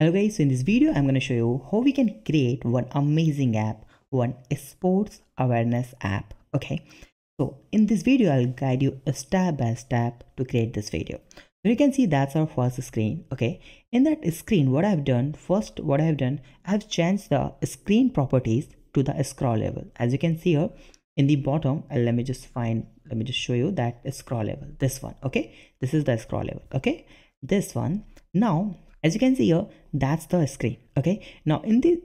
Hello guys, so in this video I'm going to show you how we can create one amazing app, one sports awareness app. Okay, so in this video I'll guide you step by step to create this video. So you can see that's our first screen. Okay, in that screen what I've done, I've changed the screen properties to the scroll level. As you can see here in the bottom, let me just show you that scroll level, this one. Okay, this is the scroll level. Okay, this one. Now as you can see here, that's the screen. Okay, now in the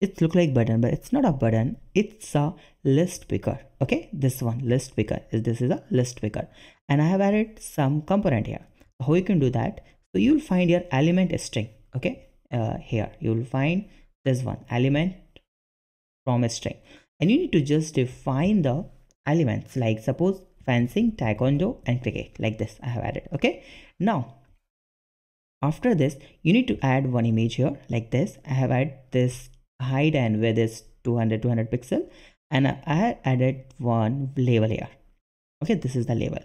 it look like button, but it's not a button, it's a list picker. Okay, this one list picker, this is a list picker, and I have added some component here. How you can do that? So you'll find your element string. Okay, here you'll find this one element from a string, and you need to just define the elements, like suppose fencing, taekwondo and cricket, like this I have added. Okay, now after this you need to add one image here, like this I have added this height and width is 200 pixel, and I have added one label here. Okay, this is the label.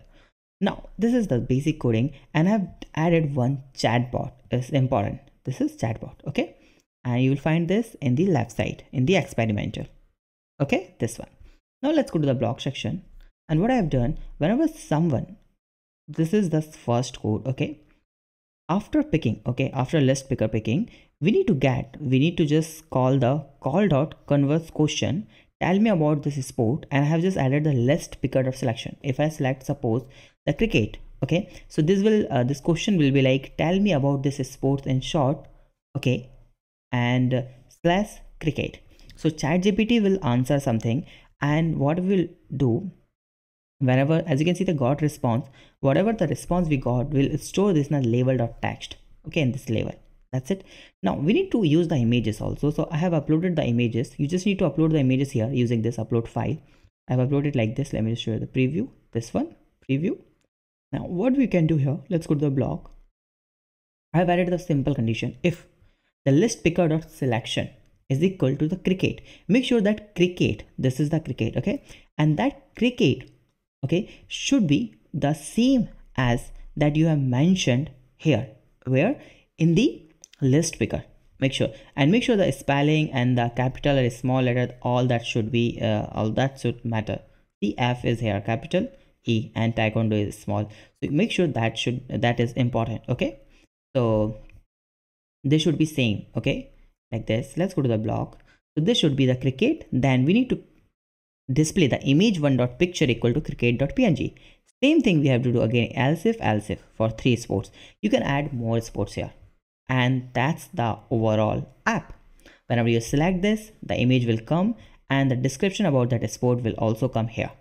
Now this is the basic coding, and I have added one chatbot. It's important, this is chatbot. Okay, and you will find this in the left side in the experimental. Okay, this one. Now let's go to the blog section, and what I have done, whenever someone, this is the first code. Okay, after picking, okay, after list picker picking, we need to just call the call.converseQuestion, tell me about this sport, and I have just added the list picker of selection. If I select suppose the cricket, okay, so this will this question will be like tell me about this sport in short. Okay, and slash cricket. So ChatGPT will answer something, and what we'll do, whenever, as you can see, the got response, whatever the response we got, will store this in a label.text. Okay, in this label, that's it. Now we need to use the images also, so I have uploaded the images. You just need to upload the images here using this upload file. I have uploaded like this. Let me just show you the preview, this one preview. Now what we can do here, let's go to the blog. I have added the simple condition, if the list picker.selection is equal to the cricket, make sure that cricket, this is the cricket. Okay, and that cricket, okay, should be the same as that you have mentioned here, where in the list picker. Make sure the spelling and the capital or small letter, all that should be all that should matter. The F is here, capital E, and taekwondo is small, so make sure that is important. Okay, so they should be same. Okay, like this. Let's go to the blog. So this should be the cricket. Then we need to display the image one dot picture equal to cricket.png. Same thing we have to do again, else if for 3 sports. You can add more sports here, and that's the overall app. Whenever you select this, the image will come, and the description about that sport will also come here.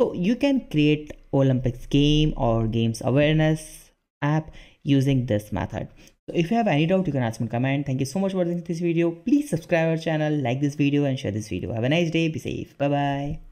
So you can create Olympics game or games awareness app using this method. So if you have any doubt, you can ask me in comment. Thank you so much for watching this video. Please subscribe our channel, like this video and share this video. Have a nice day. Be safe. Bye bye.